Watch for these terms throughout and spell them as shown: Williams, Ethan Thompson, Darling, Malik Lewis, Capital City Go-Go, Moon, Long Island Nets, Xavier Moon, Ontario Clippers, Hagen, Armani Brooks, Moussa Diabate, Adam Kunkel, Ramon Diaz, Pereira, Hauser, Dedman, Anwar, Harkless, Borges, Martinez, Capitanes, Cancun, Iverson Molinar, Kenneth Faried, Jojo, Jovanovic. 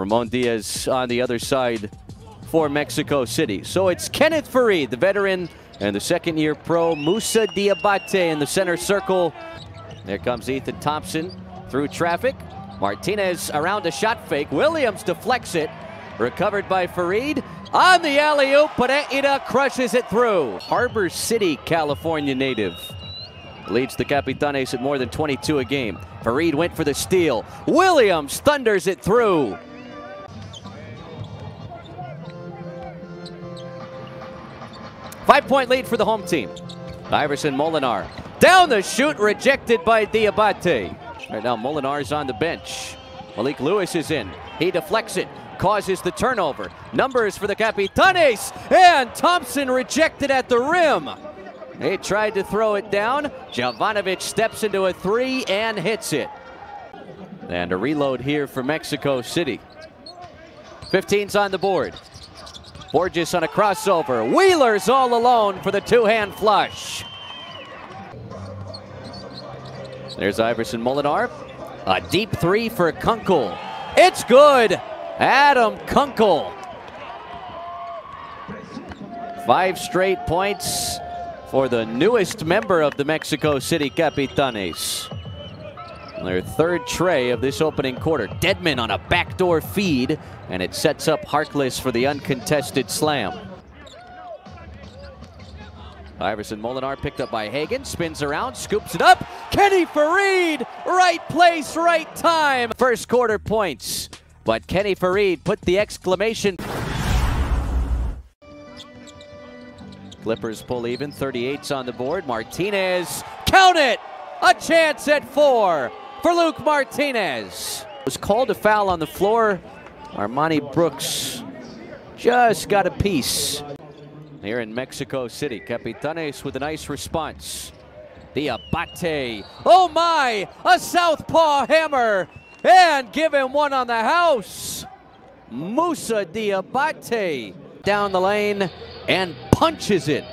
Ramon Diaz on the other side for Mexico City. So it's Kenneth Faried, the veteran, and the second-year pro, Moussa Diabate in the center circle. There comes Ethan Thompson through traffic. Martinez around a shot fake. Williams deflects it. Recovered by Faried. On the alley-oop, Pereira crushes it through. Harbor City, California native. Leads the Capitanes at more than 22 a game. Faried went for the steal. Williams thunders it through. Five-point lead for the home team. Iverson Molinar. Down the chute, rejected by Diabate. Right now, Molinar's on the bench. Malik Lewis is in. He deflects it. Causes the turnover. Numbers for the Capitanes. And Thompson rejected at the rim. They tried to throw it down. Jovanovic steps into a three and hits it. And a reload here for Mexico City. 15's on the board. Borges on a crossover. Wheeler's all alone for the two-hand flush. There's Iverson Molinar. A deep three for Kunkel. It's good. Adam Kunkel. 5 straight points for the newest member of the Mexico City Capitanes. Their third tray of this opening quarter. Dedman on a backdoor feed, and it sets up Harkless for the uncontested slam. Iverson Molinar picked up by Hagen, spins around, scoops it up. Kenneth Faried, right place, right time. First quarter points, but Kenneth Faried put the exclamation. Clippers pull even, 38's on the board. Martinez, count it! A chance at 4. For Luke Martinez. Was called a foul on the floor. Armani Brooks just got a piece. Here in Mexico City, Capitanes with a nice response. Diabate, oh my, a southpaw hammer, and give him one on the house. Moussa Diabate down the lane and punches it.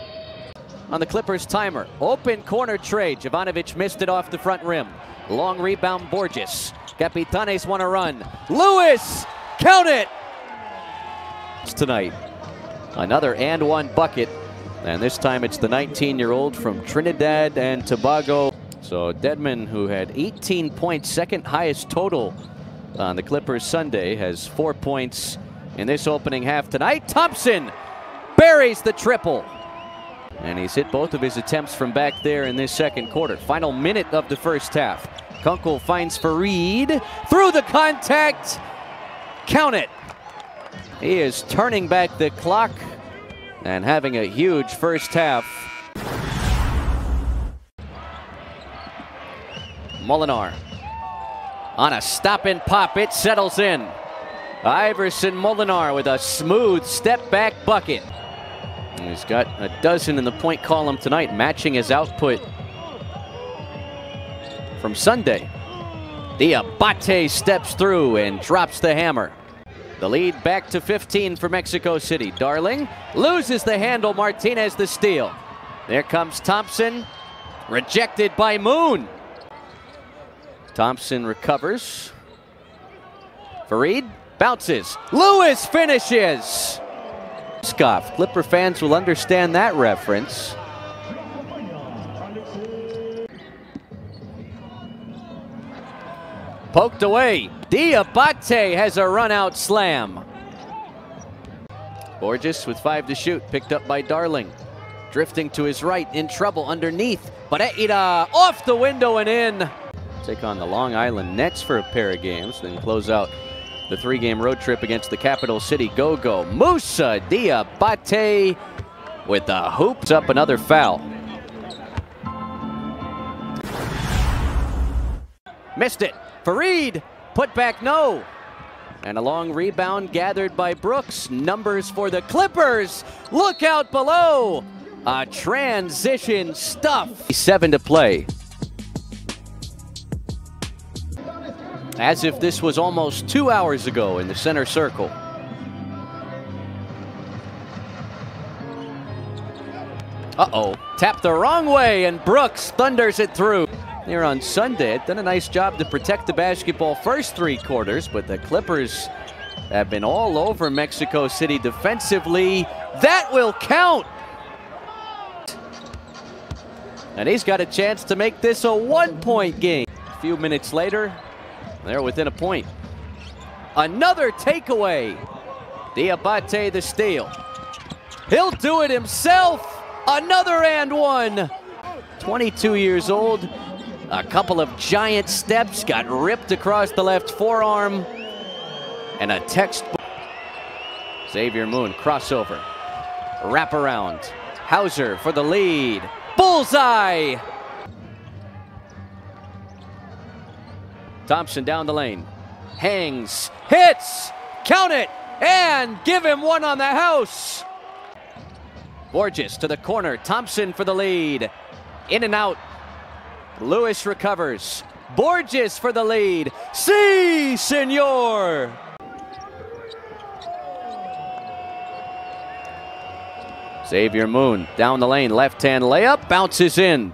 On the Clippers timer, open corner trade. Jovanovic missed it off the front rim. Long rebound, Borges. Capitanes want to run. Lewis, count it! It's tonight. Another and one bucket. And this time it's the 19-year-old from Trinidad and Tobago. So Dedman, who had 18 points, second highest total on the Clippers Sunday, has 4 points in this opening half tonight. Thompson buries the triple. And he's hit both of his attempts from back there in this second quarter. Final minute of the first half. Kunkel finds Faried. Through the contact. Count it. He is turning back the clock and having a huge first half. Molinar on a stop and pop. It settles in. Iverson Molinar with a smooth step back bucket. He's got a dozen in the point column tonight, matching his output from Sunday. Diabate steps through and drops the hammer. The lead back to 15 for Mexico City. Darling loses the handle. Martinez the steal. There comes Thompson. Rejected by Moon. Thompson recovers. Faried bounces. Lewis finishes. Scoff. Clipper fans will understand that reference. Poked away. Diabate has a run-out slam. Borges with 5 to shoot, picked up by Darling. Drifting to his right, in trouble underneath. Pereira off the window and in. Take on the Long Island Nets for a pair of games, then close out the 3-game road trip against the Capital City Go-Go. Moussa Diabate with the hoops up another foul. Missed it. Faried, put back no. And a long rebound gathered by Brooks. Numbers for the Clippers. Look out below. A transition stuff. 7 to play. As if this was almost 2 hours ago in the center circle. Uh-oh. Tapped the wrong way, and Brooks thunders it through. Here on Sunday, done a nice job to protect the basketball first 3 quarters, but the Clippers have been all over Mexico City defensively. That will count! And he's got a chance to make this a one-point game. A few minutes later, they're within a point. Another takeaway. Diabate the steal. He'll do it himself. Another and one. 22 years old. A couple of giant steps got ripped across the left forearm. And a textbook. Xavier Moon crossover. Wraparound. Hauser for the lead. Bullseye! Thompson down the lane, hangs, hits, count it, and give him one on the house! Borges to the corner, Thompson for the lead, in and out, Lewis recovers, Borges for the lead, sí, señor! Xavier Moon down the lane, left-hand layup, bounces in.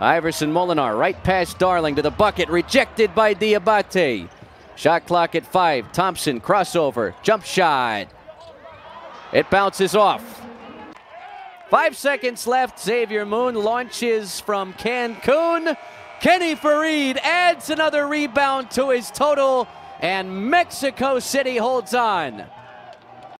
Iverson Molinar, right past Darling to the bucket, rejected by Diabate. Shot clock at 5, Thompson, crossover, jump shot. It bounces off. 5 seconds left, Xavier Moon launches from Cancun. Kenneth Faried adds another rebound to his total. And Mexico City holds on.